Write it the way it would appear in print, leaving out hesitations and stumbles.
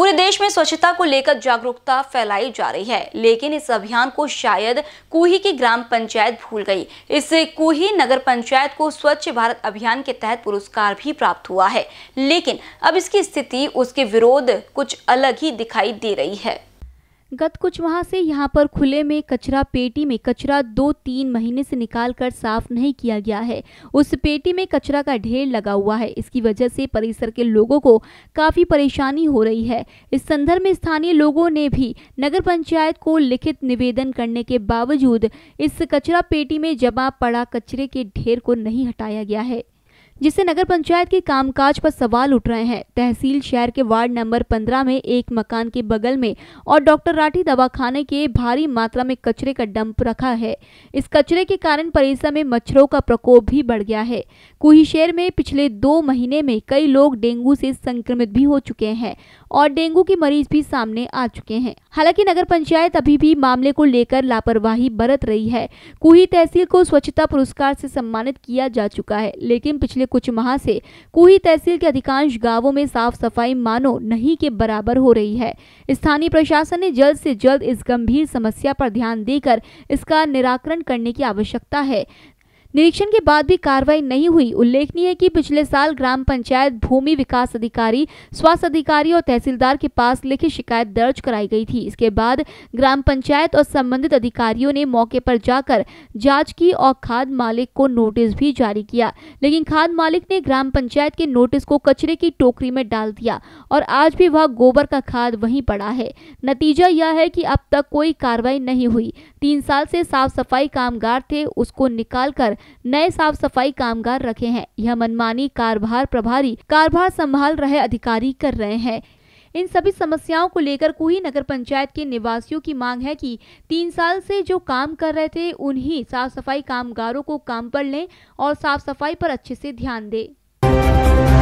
पूरे देश में स्वच्छता को लेकर जागरूकता फैलाई जा रही है, लेकिन इस अभियान को शायद कूही की ग्राम पंचायत भूल गई। इससे कूही नगर पंचायत को स्वच्छ भारत अभियान के तहत पुरस्कार भी प्राप्त हुआ है, लेकिन अब इसकी स्थिति उसके विरोध कुछ अलग ही दिखाई दे रही है। गत कुछ माह से यहां पर खुले में कचरा पेटी में कचरा 2-3 महीने से निकालकर साफ नहीं किया गया है। उस पेटी में कचरा का ढेर लगा हुआ है। इसकी वजह से परिसर के लोगों को काफ़ी परेशानी हो रही है। इस संदर्भ में स्थानीय लोगों ने भी नगर पंचायत को लिखित निवेदन करने के बावजूद इस कचरा पेटी में जमा पड़ा कचरे के ढेर को नहीं हटाया गया है, जिससे नगर पंचायत के कामकाज पर सवाल उठ रहे हैं। तहसील शहर के वार्ड नंबर 15 में एक मकान के बगल में और डॉक्टर राठी दवाखाने के भारी मात्रा में कचरे का डंप रखा है। इस कचरे के कारण परिसर में मच्छरों का प्रकोप भी बढ़ गया है। कूही शहर में पिछले 2 महीने में कई लोग डेंगू से संक्रमित भी हो चुके हैं और डेंगू के मरीज भी सामने आ चुके हैं। हालांकि नगर पंचायत अभी भी मामले को लेकर लापरवाही बरत रही है। कूही तहसील को स्वच्छता पुरस्कार से सम्मानित किया जा चुका है, लेकिन पिछले कुछ माह से कूही तहसील के अधिकांश गांवों में साफ सफाई मानो नहीं के बराबर हो रही है। स्थानीय प्रशासन ने जल्द से जल्द इस गंभीर समस्या पर ध्यान देकर इसका निराकरण करने की आवश्यकता है। निरीक्षण के बाद भी कार्रवाई नहीं हुई। उल्लेखनीय है कि पिछले साल ग्राम पंचायत भूमि विकास अधिकारी, स्वास्थ्य अधिकारी और तहसीलदार के पास लिखित शिकायत दर्ज कराई गई थी। इसके बाद ग्राम पंचायत और संबंधित अधिकारियों ने मौके पर जाकर जांच की और खाद मालिक को नोटिस भी जारी किया, लेकिन खाद मालिक ने ग्राम पंचायत के नोटिस को कचरे की टोकरी में डाल दिया और आज भी वह गोबर का खाद वहीं पड़ा है। नतीजा यह है कि अब तक कोई कार्रवाई नहीं हुई। 3 साल से साफ सफाई कामगार थे, उसको निकाल कर नए साफ सफाई कामगार रखे हैं। यह मनमानी कारभार प्रभारी कारभार संभाल रहे अधिकारी कर रहे हैं। इन सभी समस्याओं को लेकर कूही नगर पंचायत के निवासियों की मांग है कि 3 साल से जो काम कर रहे थे उन्हीं साफ सफाई कामगारों को काम पर लें और साफ सफाई पर अच्छे से ध्यान दें।